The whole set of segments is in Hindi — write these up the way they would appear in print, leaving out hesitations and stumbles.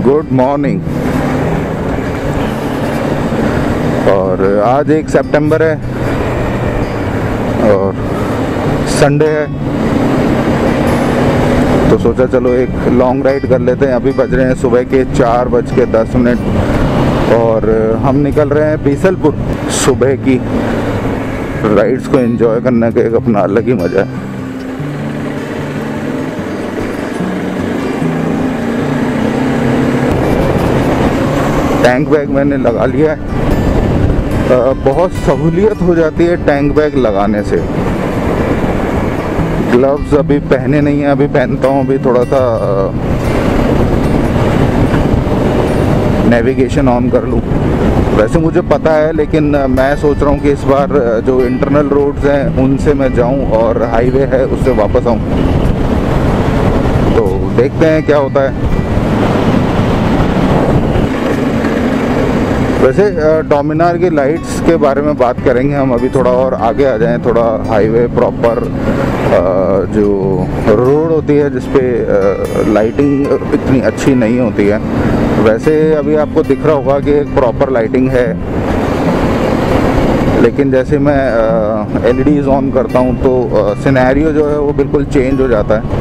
Good morning. और आज 1 सितंबर है और संडे है, तो सोचा चलो एक लॉन्ग राइड कर लेते हैं। अभी बज रहे हैं सुबह के 4:10 और हम निकल रहे हैं बीसलपुर। सुबह की राइड्स को एंजॉय करने का एक अपना अलग ही मज़ा है। टैंक बैग मैंने लगा लिया है। बहुत सहूलियत हो जाती है टैंक बैग लगाने से। ग्लव्स अभी पहने नहीं है, अभी पहनता हूँ। अभी थोड़ा सा नेविगेशन ऑन कर लूँ। वैसे मुझे पता है, लेकिन मैं सोच रहा हूँ कि इस बार जो इंटरनल रोड्स हैं उनसे मैं जाऊँ और हाईवे है उससे वापस आऊँ। तो देखते हैं क्या होता है। वैसे डोमिनार की लाइट्स के बारे में बात करेंगे हम। अभी थोड़ा और आगे आ जाएं, थोड़ा हाईवे प्रॉपर जो रोड होती है जिस पे लाइटिंग इतनी अच्छी नहीं होती है। वैसे अभी आपको दिख रहा होगा कि एक प्रॉपर लाइटिंग है, लेकिन जैसे मैं LEDs ऑन करता हूँ तो सिनेरियो जो है वो बिल्कुल चेंज हो जाता है,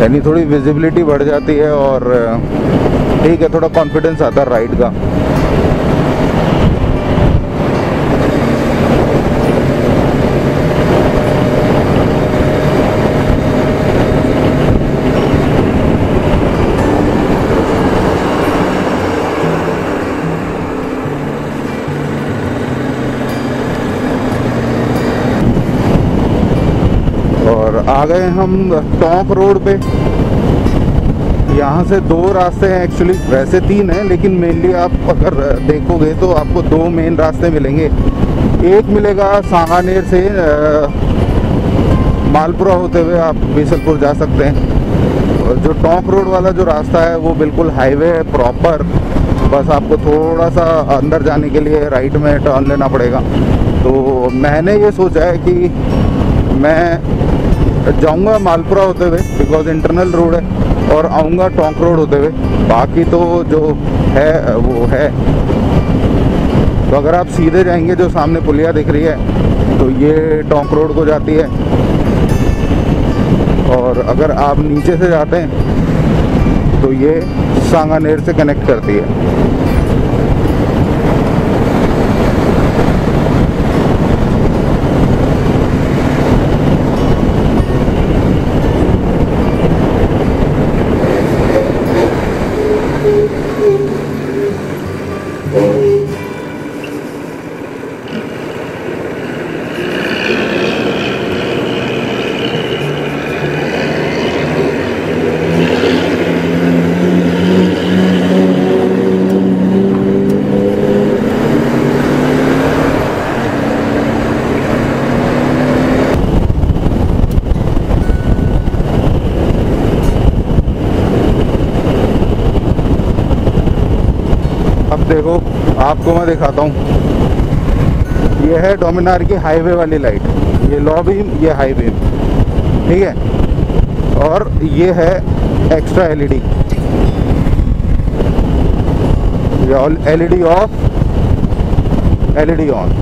यानी थोड़ी विजिबिलिटी बढ़ जाती है और ठीक है, थोड़ा कॉन्फिडेंस आता है राइड का। और आ गए हम टोंक रोड पे। यहाँ से 2 रास्ते हैं एक्चुअली, वैसे 3 हैं, लेकिन मेनली आप अगर देखोगे तो आपको 2 मेन रास्ते मिलेंगे। एक मिलेगा सांगानेर से मालपुरा होते हुए आप बीसलपुर जा सकते हैं। और जो टोंक रोड वाला जो रास्ता है वो बिल्कुल हाईवे है प्रॉपर, बस आपको थोड़ा सा अंदर जाने के लिए राइट में टर्न लेना पड़ेगा। तो मैंने ये सोचा है कि मैं जाऊँगा मालपुरा होते हुए बिकॉज इंटरनल रोड है, और आऊँगा टोंक रोड होते हुए। बाकी तो जो है वो है। तो अगर आप सीधे जाएंगे, जो सामने पुलिया दिख रही है, तो ये टोंक रोड को जाती है। और अगर आप नीचे से जाते हैं तो ये सांगानेर से कनेक्ट करती है। देखो आपको मैं दिखाता हूँ, यह है डोमिनार की हाईवे वाली लाइट, ये लॉ बीम, ये हाई बीम, ठीक है। और ये है एक्स्ट्रा LED, ये LED off, LED on,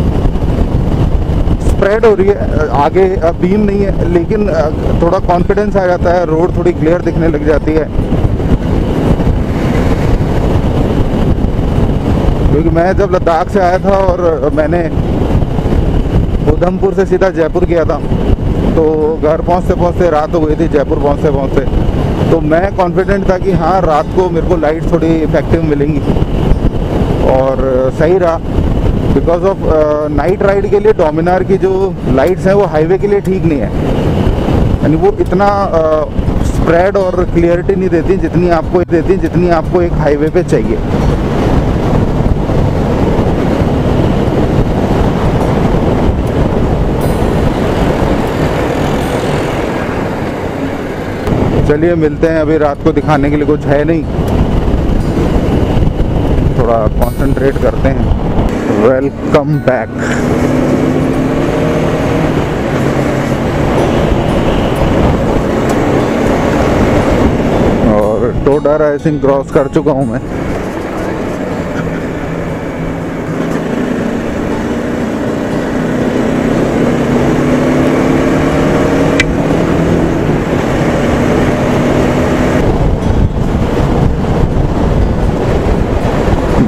spread हो रही है आगे। बीम नहीं है, लेकिन थोड़ा कॉन्फिडेंस आ जाता है, रोड थोड़ी क्लियर दिखने लग जाती है। क्योंकि मैं जब लद्दाख से आया था और मैंने उधमपुर से सीधा जयपुर किया था, तो घर पहुंचते पहुंचते रात हो गई थी। जयपुर पहुंचते पहुंचते तो मैं कॉन्फिडेंट था कि हाँ, रात को मेरे को लाइट थोड़ी इफेक्टिव मिलेंगी, और सही रहा। बिकॉज ऑफ नाइट राइड के लिए डोमिनार की जो लाइट्स हैं वो हाईवे के लिए ठीक नहीं है, यानी वो इतना स्प्रेड और क्लियरिटी नहीं देती जितनी आपको एक हाईवे पर चाहिए। चलिए मिलते हैं, अभी रात को दिखाने के लिए कुछ है नहीं, थोड़ा कंसंट्रेट करते हैं। Welcome back. और डोडा राइसिंग क्रॉस कर चुका हूँ मैं।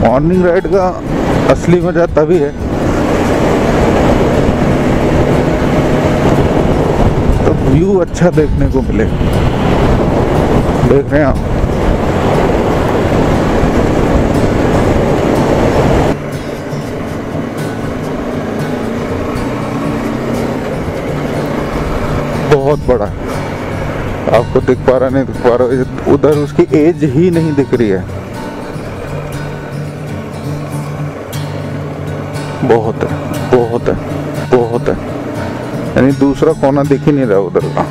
मॉर्निंग राइड का असली मजा तभी है, तो व्यू अच्छा देखने को मिले। देख रहे हैं आप, बहुत बड़ा, आपको दिख पा रहा नहीं दिख पा रहा, उधर उसकी एज ही नहीं दिख रही है, बहुत है बहुत है बहुत है, यानी दूसरा कोना दिख ही नहीं रहा उधर का।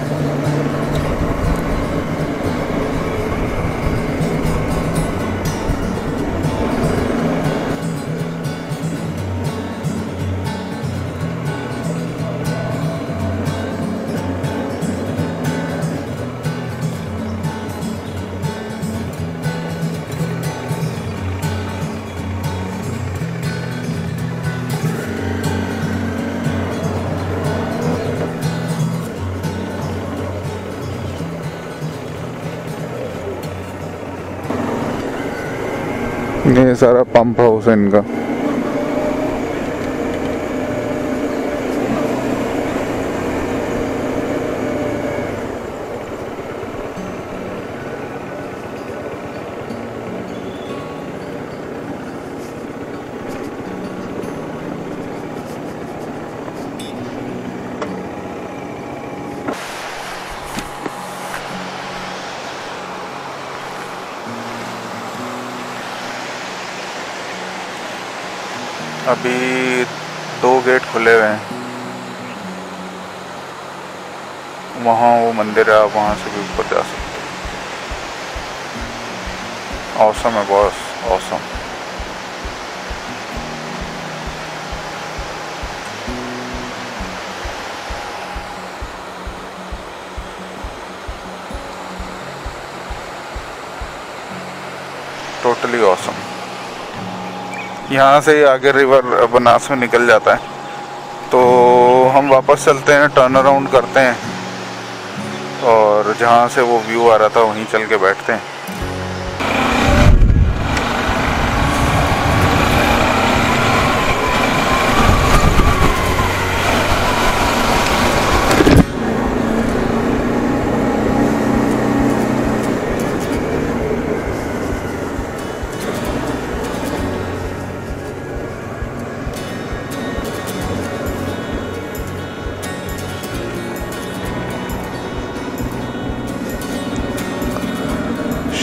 ये सारा पंप हाउस है इनका। अभी 2 गेट खुले हुए हैं, वहाँ वो मंदिर है, आप वहाँ से भी ऊपर जा सकते हो। ऑसम है बॉस, ऑसम। Totally awesome. यहाँ से आगे रिवर बनास में निकल जाता है, तो हम वापस चलते हैं, टर्न अराउंड करते हैं और जहाँ से वो व्यू आ रहा था वहीं चल के बैठते हैं।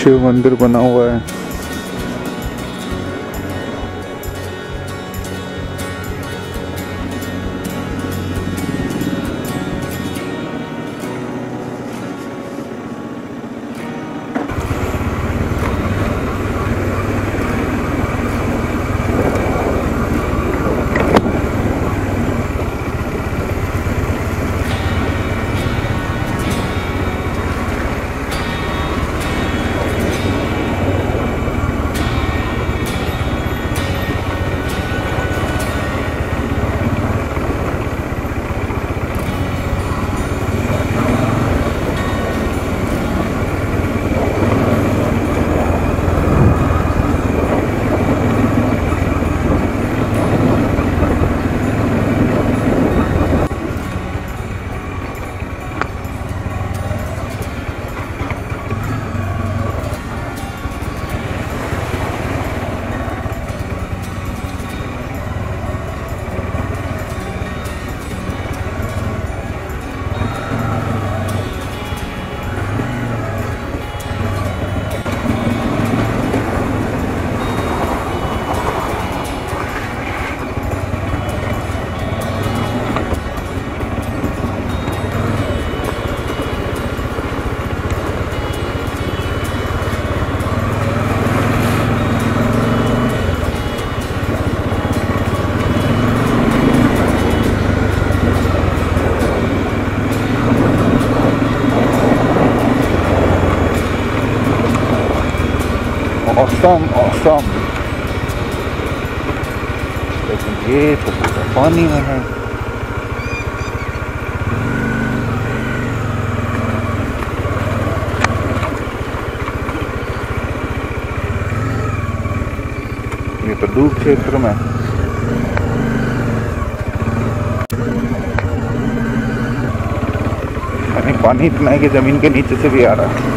शिव मंदिर बना हुआ है, awesome। लेकिन ये तो पूरा पानी में है। ये तो डूब क्षेत्र में है। पानी इतना है कि जमीन के नीचे से भी आ रहा है।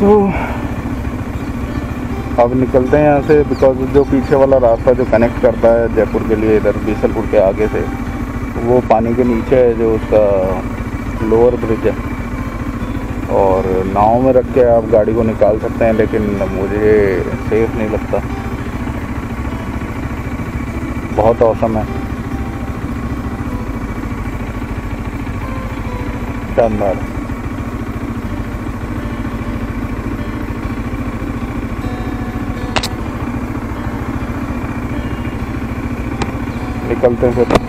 तो अब निकलते हैं यहाँ से, बिकॉज जो पीछे वाला रास्ता जो कनेक्ट करता है जयपुर के लिए इधर बीसलपुर के आगे से, वो पानी के नीचे है, जो उसका लोअर ब्रिज है। और नाव में रख के आप गाड़ी को निकाल सकते हैं, लेकिन मुझे सेफ नहीं लगता। बहुत औसम है, शानदार। निकलते हैं फिर।